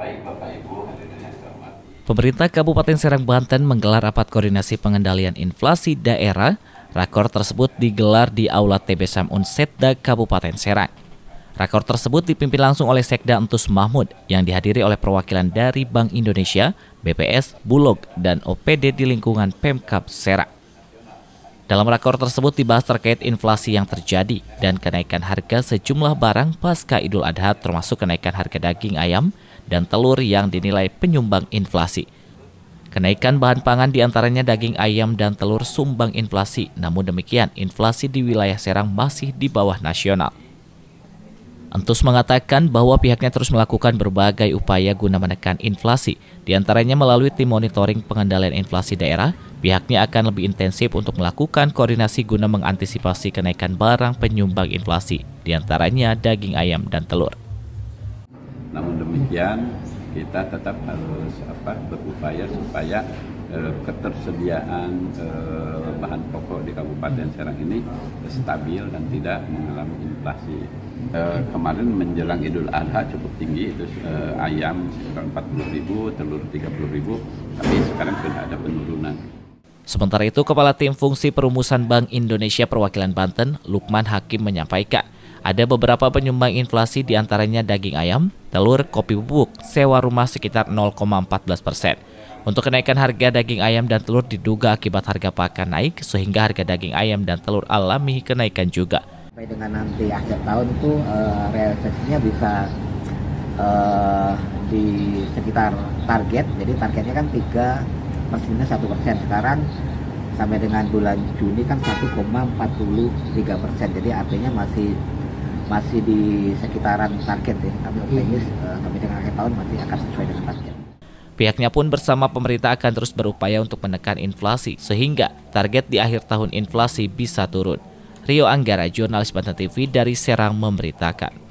Baik Bapak Ibu hadirin yang terhormat. Pemerintah Kabupaten Serang Banten menggelar rapat koordinasi pengendalian inflasi daerah. RAKOR tersebut digelar di Aula TB Syamun Setda Kabupaten Serang. RAKOR tersebut dipimpin langsung oleh Sekda Entus Mahmud yang dihadiri oleh perwakilan dari Bank Indonesia, BPS, Bulog, dan OPD di lingkungan Pemkab Serang. Dalam rakor tersebut dibahas terkait inflasi yang terjadi dan kenaikan harga sejumlah barang pasca Idul Adha termasuk kenaikan harga daging ayam dan telur yang dinilai penyumbang inflasi. Kenaikan bahan pangan diantaranya daging ayam dan telur sumbang inflasi, namun demikian inflasi di wilayah Serang masih di bawah nasional. Entus mengatakan bahwa pihaknya terus melakukan berbagai upaya guna menekan inflasi, diantaranya melalui tim monitoring pengendalian inflasi daerah. Pihaknya akan lebih intensif untuk melakukan koordinasi guna mengantisipasi kenaikan barang penyumbang inflasi, diantaranya daging ayam dan telur. Namun demikian, kita tetap harus berupaya supaya ketersediaan bahan pokok di Kabupaten Serang ini stabil dan tidak mengalami inflasi. Kemarin menjelang Idul Adha cukup tinggi, itu ayam sekitar 40.000, telur 30.000, tapi sekarang sudah ada penurunan. Sementara itu, Kepala Tim Fungsi Perumusan Bank Indonesia Perwakilan Banten, Lukman Hakim menyampaikan, ada beberapa penyumbang inflasi diantaranya daging ayam, telur, kopi bubuk, sewa rumah sekitar 0,14%. Untuk kenaikan harga daging ayam dan telur diduga akibat harga pakan naik, sehingga harga daging ayam dan telur alami kenaikan juga. Sampai dengan nanti akhir tahun itu realisasinya bisa di sekitar target, jadi targetnya kan 3 ± 1%. Sekarang sampai dengan bulan Juni kan 1,43%. Jadi artinya masih di sekitaran target ya. Kami optimis sampai dengan akhir tahun masih akan sesuai dengan target. Pihaknya pun bersama pemerintah akan terus berupaya untuk menekan inflasi sehingga target di akhir tahun inflasi bisa turun. Rio Anggara, jurnalis Banten TV dari Serang memberitakan.